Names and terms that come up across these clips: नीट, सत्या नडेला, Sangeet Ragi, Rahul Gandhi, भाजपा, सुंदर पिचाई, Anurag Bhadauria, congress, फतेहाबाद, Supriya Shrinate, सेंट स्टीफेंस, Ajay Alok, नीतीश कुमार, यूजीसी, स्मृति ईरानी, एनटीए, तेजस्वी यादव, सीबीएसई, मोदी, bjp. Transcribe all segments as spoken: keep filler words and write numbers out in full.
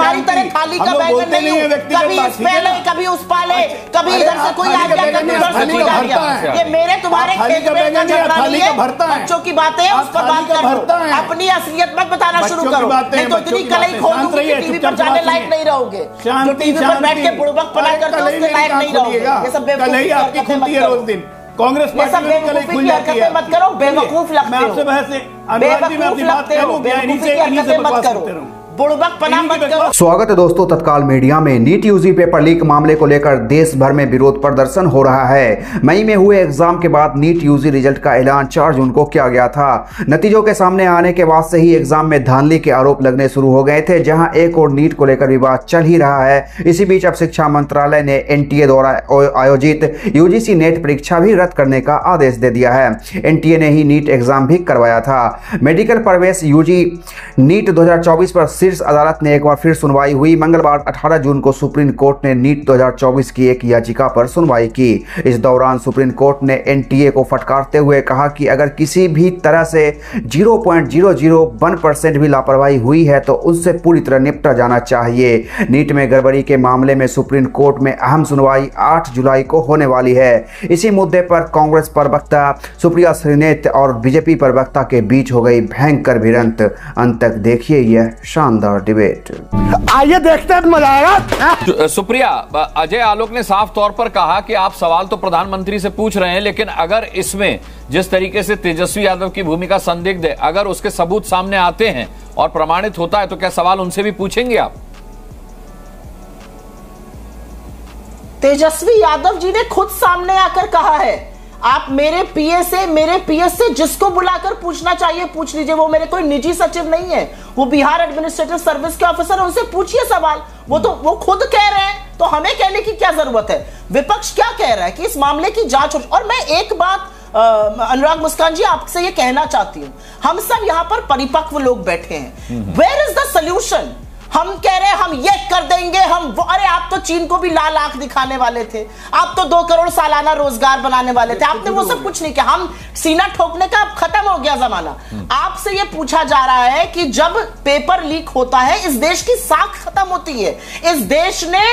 तुम्हारी तरह खाली का बैगन नहीं है, कभी इस पे नहीं, कभी उस पाले, कभी इधर से कोई आ गया, कभी उधर से कोई आ गया। ये मेरे तुम्हारे खेत में का झगड़ा नहीं है, बच्चों की बातें हैं, उस पर बात करो, अपनी असलियत मत बताना शुरू करो, नहीं तो इतनी कलई खोल दूंगी कि टीवी पर जाने लायक नहीं रहोगे, जो टीवी पर बैठ के बुड़बक पला करते हो उसके लायक नहीं रहोगे। ये सब बेवकूफी हरकतें मत करो, कांग्रेस पार्टी मत करो, बेवकूफ लगते हो। स्वागत है दोस्तों तत्काल मीडिया में। नीट यूजी पेपर लीक मामले को लेकर देश भर में विरोध प्रदर्शन हो रहा है। मई में हुए एग्जाम के बाद नीट यूजी रिजल्ट का ऐलान चार जून को किया गया था। नतीजों के सामने आने के बाद से ही एग्जाम में धांधली के आरोप लगने शुरू हो गए थे। जहां एक और नीट को लेकर विवाद चल ही रहा है, इसी बीच अब शिक्षा मंत्रालय ने एनटीए द्वारा आयोजित यूजीसी नेट परीक्षा भी रद्द करने का आदेश दे दिया है। एनटीए ने ही नीट एग्जाम भी करवाया था। मेडिकल प्रवेश यूजी नीट दो हजार चौबीस पर शीर्ष अदालत ने एक बार फिर सुनवाई हुई। मंगलवार अठारह जून को सुप्रीम कोर्ट ने नीट दो हजार चौबीस की एक याचिका पर सुनवाई की। इस दौरान सुप्रीम कोर्ट ने एनटीए को फटकारते हुए कहा कि अगर किसी भी तरह से zero point zero zero one percent भी लापरवाही हुई है तो उससे पूरी तरह निपटा जाना चाहिए। नीट में गड़बड़ी के मामले में सुप्रीम कोर्ट में अहम सुनवाई आठ जुलाई को होने वाली है। इसी मुद्दे पर कांग्रेस प्रवक्ता सुप्रिया श्रीनेत और बीजेपी प्रवक्ता के बीच हो गई भयंकर भिड़ंत। अंत तक देखिए यह शानदार डिबेट। आइए देखते हैं मजा आएगा। सुप्रिया, अजय आलोक ने साफ तौर पर कहा कि आप सवाल तो प्रधानमंत्री से पूछ रहे हैं, लेकिन अगर इसमें जिस तरीके से तेजस्वी यादव की भूमिका संदिग्ध है, अगर उसके सबूत सामने आते हैं और प्रमाणित होता है तो क्या सवाल उनसे भी पूछेंगे आप? तेजस्वी यादव जी ने खुद सामने आकर कहा है, आप मेरे पीए से मेरे पीएस से जिसको बुलाकर पूछना चाहिए पूछ लीजिए। वो मेरे कोई निजी सचिव नहीं है, वो बिहार एडमिनिस्ट्रेटिव सर्विस के ऑफिसर है, उनसे पूछिए सवाल। वो तो वो खुद कह रहे हैं, तो हमें कहने की क्या जरूरत है? विपक्ष क्या कह रहा है कि इस मामले की जांच हो। और मैं एक बात अनुराग मुस्कान जी आपसे ये कहना चाहती हूँ, हम सब यहाँ पर परिपक्व लोग बैठे हैं। Where is the solution? हम कह रहे हैं हम ये कर देंगे, हम वो, अरे आप तो चीन को भी लाल आंख दिखाने वाले थे, आप तो दो करोड़ सालाना रोजगार बनाने वाले थे, आपने वो सब कुछ नहीं किया। हम सीना ठोकने का अब खत्म हो गया जमाना। आपसे ये पूछा जा रहा है कि जब पेपर लीक होता है इस देश की साख खत्म होती है। इस देश ने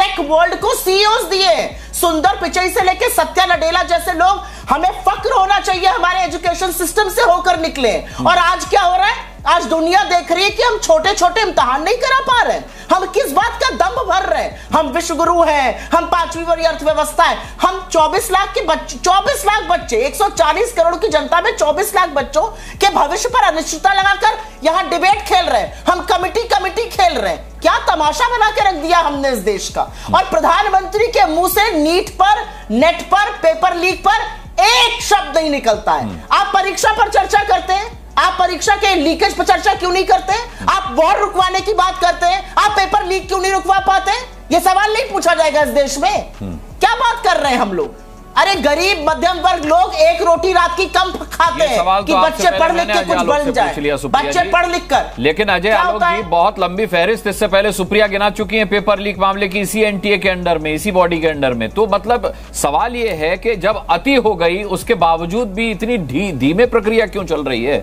टेक वर्ल्ड को सीईओज दिए, सुंदर पिचाई से लेकर सत्या नडेला जैसे लोग। हमें फक्र होना चाहिए हमारे एजुकेशन सिस्टम से होकर निकले। और आज क्या हो रहा है? आज दुनिया देख रही है कि हम छोटे छोटे इम्तिहान नहीं करा पा रहे हैं। हम किस बात का दम भर रहे हैं? हम विश्व गुरु हैं, हम पांचवी बड़ी अर्थव्यवस्था है, हम चौबीस लाख के बच्चे, चौबीस लाख बच्चे, एक सौ चालीस करोड़ की जनता में चौबीस लाख बच्चों के भविष्य पर अनिश्चितता लगाकर यहाँ डिबेट खेल रहे हैं। हम कमिटी कमिटी खेल रहे हैं। क्या तमाशा बना के रख दिया हमने इस देश का। और प्रधानमंत्री के मुंह से नीट पर, नेट पर, पेपर लीक पर एक शब्द नहीं निकलता है। आप परीक्षा पर चर्चा करते हैं, आप परीक्षा के लीकेज पर चर्चा क्यों नहीं करते? आप वॉर रुकवाने की बात करते हैं, आप पेपर लीक क्यों नहीं रुकवा पाते? ये सवाल नहीं पूछा जाएगा इस देश में? क्या बात कर रहे हैं हम लोग? अरे गरीब मध्यम वर्ग लोग एक रोटी रात की कम खाते हैं कि तो बच्चे पढ़ लिख के कुछ बन जाए, बच्चे पढ़ लिख कर। लेकिन अजय आलोक जी, बहुत लंबी फहरिस्त इससे पहले सुप्रिया गिना चुकी हैं पेपर लीक मामले की, इसी एनटीए के अंडर में, इसी बॉडी के अंडर में। तो मतलब सवाल ये है कि जब अति हो गई उसके बावजूद भी इतनी धीमे प्रक्रिया क्यों चल रही है?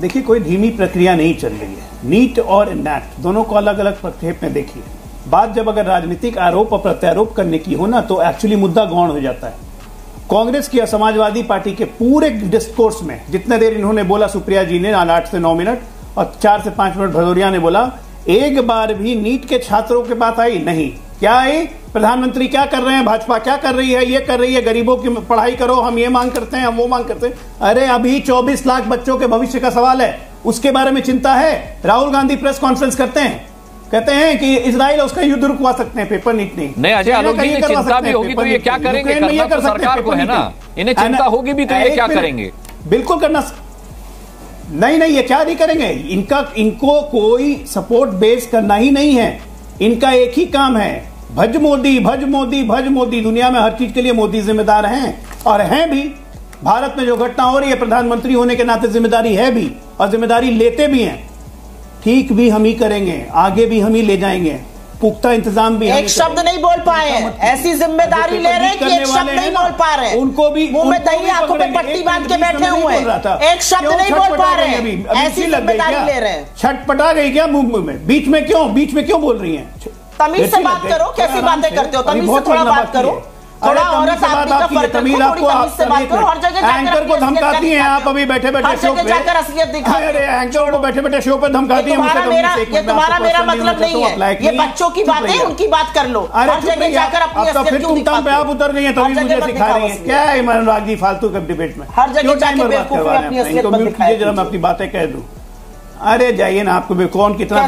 देखिए, कोई धीमी प्रक्रिया नहीं चल रही है। नीट और नैट दोनों को अलग अलग प्रक्षेप में देखिए। बात जब अगर राजनीतिक आरोप और प्रत्यारोप करने की हो ना, तो एक्चुअली मुद्दा गौण हो जाता है। कांग्रेस की और समाजवादी पार्टी के पूरे डिस्कोर्स में जितने देर इन्होंने बोला, सुप्रिया जी ने आठ से नौ मिनट और चार से पांच मिनट भदौरिया ने बोला, एक बार भी नीट के छात्रों के बात आई नहीं। क्या आई? प्रधानमंत्री क्या कर रहे हैं, भाजपा क्या कर रही है, ये कर रही है, गरीबों की पढ़ाई करो, हम ये मांग करते हैं, हम वो मांग करते हैं। अरे अभी चौबीस लाख बच्चों के भविष्य का सवाल है, उसके बारे में चिंता है। राहुल गांधी प्रेस कॉन्फ्रेंस करते हैं, कहते हैं कि इजराइल उसका युद्ध रुकवा सकते हैं, पेपर नीट नहीं। नहीं अजय आलोक जी, चिंता भी होगी तो ये क्या करेंगे? सरकार को है ना, इन्हें चिंता होगी भी तो ये क्या करेंगे? बिल्कुल करना नहीं, नहीं ये क्या नहीं करेंगे। इनका इनको कोई सपोर्ट बेस करना ही नहीं है। इनका एक ही काम है, भज मोदी, भज मोदी, भज मोदी। दुनिया में हर चीज के लिए मोदी जिम्मेदार हैं और हैं भी। भारत में जो घटना हो रही है, प्रधानमंत्री होने के नाते जिम्मेदारी है भी और जिम्मेदारी लेते भी हैं। ठीक भी हम ही करेंगे, आगे भी हम ही ले जाएंगे। पुख्ता इंतजाम भी एक शब्द नहीं बोल पाए हैं, ऐसी जिम्मेदारी ले रहे हैं कि एक शब्द नहीं बोल पा रहे हैं, उनको भी मुंह में दही आंखों में पट्टी बांध के बैठे हुए हैं, एक शब्द नहीं बोल पा रहे हैं, ऐसी जिम्मेदारी ले रहे हैं। छटपटा गई क्या मुंह में? बीच में क्यों बीच में क्यों बोल रही है? तमीज से बात करो, कैसी बातें करते हो? तमीज से थोड़ा बात करो, थोड़ा औरत आदमी का तमीज आपको से बात करो। हर जगह एंकर को धमकाती हैं आप, अभी बैठे बैठे शो पे जाकर असलियत दिखा रहे हैं। एंकर को बैठे बैठे शो पे धमकाती हैं, ये तुम्हारा मेरा मतलब नहीं है, ये बच्चों की बात है, उनकी बात कर लो। हर जगह जाकर अपनी असलियत फिर तुम पे आप उतर गई हैं, तमीज मुझे सिखा रही हैं क्या? अनुराग जी फालतू के डिबेट में हर जगह जाकर बेवकूफ अपनी असलियत दिखा रहे हैं। मैं अपनी बातें कह दूं, अरे जाइए ना, आपको कौन कितना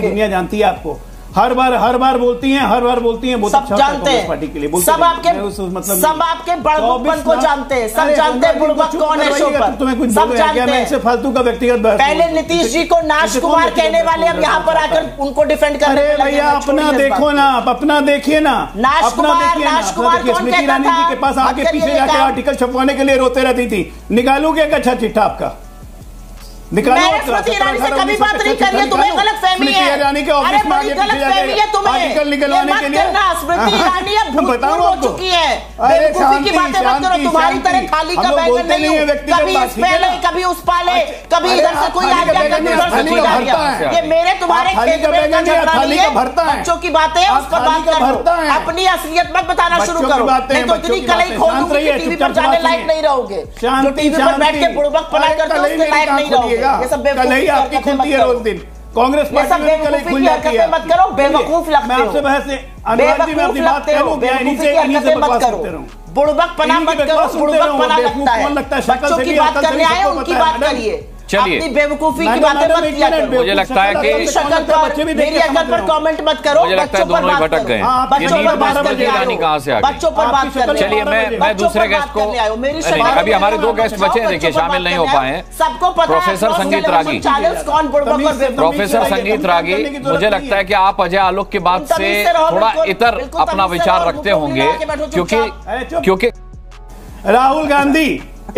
दुनिया जानती है आपको। हर बार हर बार बोलती हैं, हर बार बोलती हैं, बहुत अच्छा जानते हैं पार्टी के लिए, सब आपके मतलब सब आपके बड़बक को जानते हैं, सब जानते हैं बड़बक कौन है शो पर, तुम्हें कुछ सब जानते हैं। फालतू का व्यक्तिगत पहले नीतीश जी को नाश कुमार कहने वाले अब यहाँ पर आकर उनको डिफेंड कर रहे हैं। भैया अपना देखो ना, आप अपना देखिए ना, अपना देखिए। स्मृति ईरानी जी के पास आपके पीछे जाकर आर्टिकल छपवाने के लिए रोते रहती थी, निकालू क्या अच्छा चिट्ठा आपका? मैंने स्मृति ईरानी से कभी बात नहीं करी है, तुम्हें गलत फहमी है। अरे बड़ी गलत फहमी है तुम्हें, ये मत करना। स्मृति ईरानी अब भूतपूर्व हो चुकी है, बेवकूफी की बातें मत करो। तुम्हारी तरह खाली का बैगन नहीं हूं, कभी इस पहले कभी उस पाले, कभी इधर से कोई आ गया कभी उधर से कोई आ गया, ये मेरे तुम्हारे खेत में का झगड़ा नहीं है। बच्चों की बातें है, उस पर बात करो, अपनी असलियत मत बताना शुरू करो, नहीं तो इतनी कलई खोल दूंगी कि टीवी पर जाने लायक नहीं रहोगे, जो टीवी पर बैठ के बुड़बक पना करते हो उसके लायक नहीं रहोगे। ये सब बेवकूफ आपकी खुलती है रोज दिन, कांग्रेस पार्टी खुल जाती है। मत करो बेवकूफ लगते हो, बेवकूफ लगते हो, बेवकूफ मत करो, बुड़बक पना मत करो, बुड़बक पना लगता है। बच्चों की बात करने आए, उनकी बात करिए, अपनी बेवकूफी की बातें मत किया करो। मुझे लगता है कि शकल पर मेरी अकल पर कमेंट मत करो, बच्चों पर बात भटक गए, बच्चों पर बात करने आए कहां से आ गए, बच्चों पर बात करने। चलिए मैं मैं दूसरे गेस्ट को, अभी हमारे दो गेस्ट बचे हैं देखिए, शामिल नहीं हो पाए हैं, सबको पता है। प्रोफेसर संगीत रागी, प्रोफेसर संगीत रागी, मुझे लगता है कि आप अजय आलोक की बात से थोड़ा इतर अपना विचार रखते होंगे, क्योंकि क्योंकि राहुल गांधी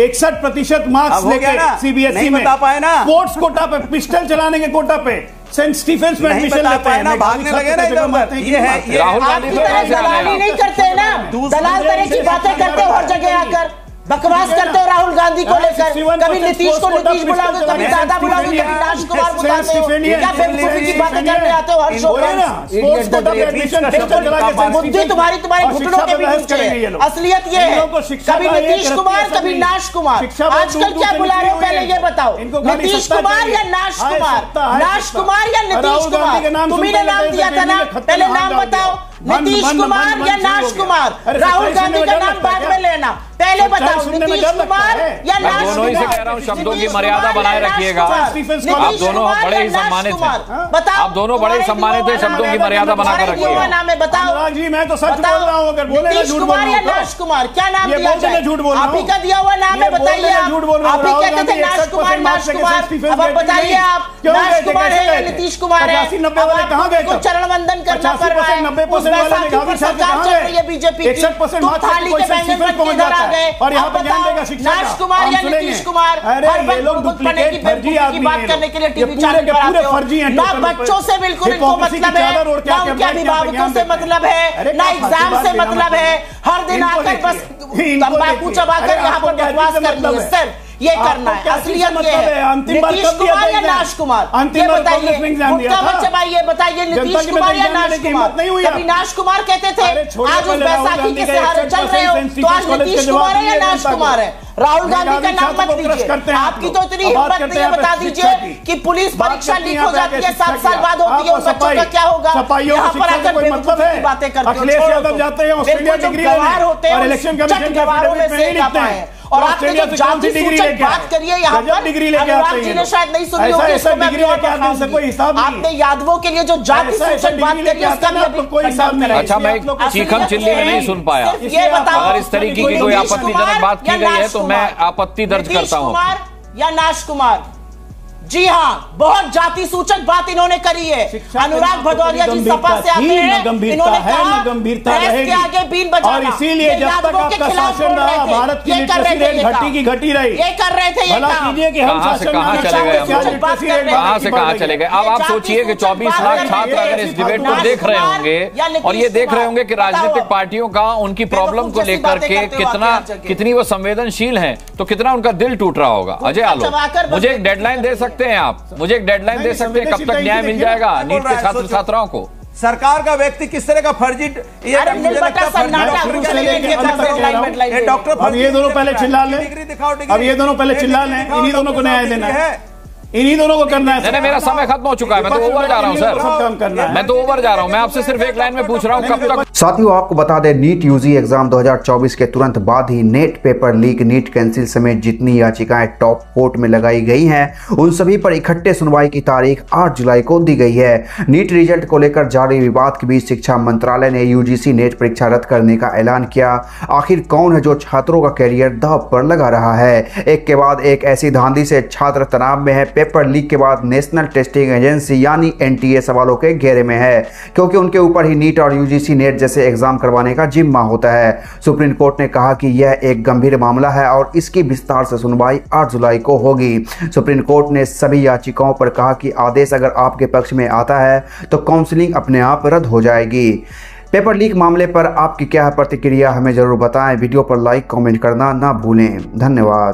इकसठ प्रतिशत मार्क्स लेकर सीबीएसई में स्पोर्ट्स कोटा पे, पिस्टल चलाने के कोटा पे सेंट स्टीफेंस में एडमिशन लेते हैं ना, भागने लगे ना इधर। ये है राहुल गांधी दलाली नहीं करते ना, दलाल तरह की बातें करते हो, हर जगह आकर बकवास करते हो राहुल गांधी को लेकर। कभी नीतीश को नीतीश बुलाओगे, कभी दादा बुलाओगे, कभी राजकुमार बुलाते हो, क्या बेवकूफी की बातें करने आते हो हर शो पर? स्पोर्ट्स कोटा पे एडमिशन बिल्कुल मुद्दे तुम्हारी तुम्हारे घुटनों के भी नीचे है। असलियत ये है, कभी नीतीश कुमार कभी नाश कुमार, आजकल क्या बुला रहे हो पहले ये बताओ, नीतीश कुमार या नाश कुमार? नाश कुमार या नीतीश कुमार? तुम्ही ने नाम दिया था ना, पहले नाम बताओ, नीतीश कुमार या नाश कुमार? राहुल गांधी का नाम बाद में लेना, पहले बताओ नीतीश कुमार या नाश कुमार? मैं कह रहा हूं शब्दों की मर्यादा बनाए रखिएगा, आप दोनों बड़े ही सम्मानित हैं, आप दोनों बड़े ही सम्मानित हैं, शब्दों की मर्यादा बनाकर रखिएगा। नाम है बताओ जी, मैं तो सच बोल रहा हूं, अगर बोलेगा झूठ बोल रहा हूं। या नाश कुमार क्या नाम दिया जाए? आप ही का दिया हुआ नाम है, बताइए आप ही कहते थे नाश कुमार नाश कुमार, अब बताइए आप नाश कुमार है या नीतीश कुमार है? कहां गए? चरण वंदन करना पड़ रहा है, सरकार चल रही है बीजेपी की, थाली के बैंगन बन के इधर आ गए। और यहाँ पर नाश कुमार या नीतीश कुमार? अरे लोग बेवकूफी की बात करने के लिए टीवी चैनल पर आते हो ना, बच्चों से बिल्कुल इनको मतलब है ना, उनके अभिभावकों से मतलब है ना, एग्जाम से मतलब है, हर दिन आकर बस तंबाकू चबाकर यहाँ पर बकवास करनी है। सर ये करना है, असलियत ये है, नीतीश कुमार या नाश कुमार? ये बताइए, गुटका मत चबाइए, बताइए नीतीश कुमार या नाश कुमार? कभी नाश कुमार कहते थे, आज उस बैसाखी के सहारे चल रहे हो, तो आज नीतीश कुमार है या नाश कुमार है? राहुल गांधी का नाम मत दीजिए, आपकी तो इतनी हिम्मत नहीं है, बता दीजिए कि पुलिस परीक्षा लीक हो जाती है, सात साल बाद होती है, उन बच्चों का क्या होगा? यहाँ पर आकर बेवकूफ की बातें करते हो, गवार होते हैं, गवारों में से क्या पाए? और आपने जो जाति सूचक बात करी है यहाँ पर, अनुराग जी ने शायद नहीं सुनी होगी, इसको मैं अपनी ओर पर, आपने यादवों के लिए जो जाति सूचक बात करी है उसका मैं कोई हिसाब नहीं। अच्छा मैं चीखम चिल्ली में नहीं सुन पाया, अगर इस तरीके की कोई आपत्तिजनक बात की गई है तो मैं आपत्ति दर्ज करता हूँ। या नाश कुमार जी हाँ, बहुत जाति सूचक बात इन्होंने करी है। अनुराग भदौरिया जी सपा से आते हैं, इन्होंने कहा गंभीरता रहेगी आगे बीन बजाना, और इसीलिए जब तक आपका शासन रहा भारत की लिटरेसी रेट घटी की घटी रही, ये कर रहे थे। ये कहां से कहां चले गए, कहां से कहां चले गए। अब आप सोचिए कि चौबीस लाख छात्र अगर इस डिबेट को देख रहे होंगे और ये देख रहे होंगे कि राजनीतिक पार्टियों का उनकी प्रॉब्लम को लेकर के कितना कितनी वो संवेदनशील है, तो कितना उनका दिल टूट रहा होगा। अजय आलोक, मुझे एक डेडलाइन दे सकते हैं आप? मुझे एक डेडलाइन दे सकते हैं कब तक न्याय मिल जाएगा नीट के छात्र छात्राओं को? सरकार का व्यक्ति किस तरह का फर्जी, ये डॉक्टर, अब ये दोनों पहले चिल्ला लें, डिग्री दिखाओ, अब ये दोनों पहले चिल्ला लें, इन्हीं दोनों को न्याय देना है, इन्हीं दोनों को करना है। मेरा समय खत्म हो चुका है, मैं तो ओवर जा रहा हूँ सर, मैं तो ओवर जा रहा हूँ। मैं आपसे सिर्फ एक लाइन में पूछ रहा हूँ कब तक। साथियों आपको बता दें, नीट यूजी एग्जाम दो हज़ार चौबीस के तुरंत बाद ही NET paper leak, नीट cancel समेत जितनी याचिकाएं टॉप कोर्ट में लगाई गई हैं, उन सभी पर इकट्ठे सुनवाई की तारीख आठ जुलाई को दी गई है। नीट रिजल्ट को लेकर जारी विवाद के बीच शिक्षा मंत्रालय ने यूजीसी नेट परीक्षा रद्द करने का ऐलान किया। आखिर कौन है जो छात्रों का कैरियर दांव पर लगा रहा है? एक के बाद एक ऐसी धांधली से छात्र तनाव में है। पेपर लीक के बाद नेशनल टेस्टिंग एजेंसी यानी एनटीए सवालों के घेरे में है, क्योंकि उनके ऊपर ही नीट और यूजीसी नेट जैसे एग्जाम करवाने का जिम्मा होता है। सुप्रीम कोर्ट ने कहा कि यह एक गंभीर मामला है और इसकी विस्तार से सुनवाई आठ जुलाई को होगी। सुप्रीम कोर्ट ने सभी याचिकाओं पर कहा कि आदेश अगर आपके पक्ष में आता है तो काउंसलिंग अपने आप रद्द हो जाएगी। पेपर लीक मामले पर आपकी क्या प्रतिक्रिया, हमें जरूर बताएं। वीडियो पर लाइक कमेंट करना ना भूलें। धन्यवाद।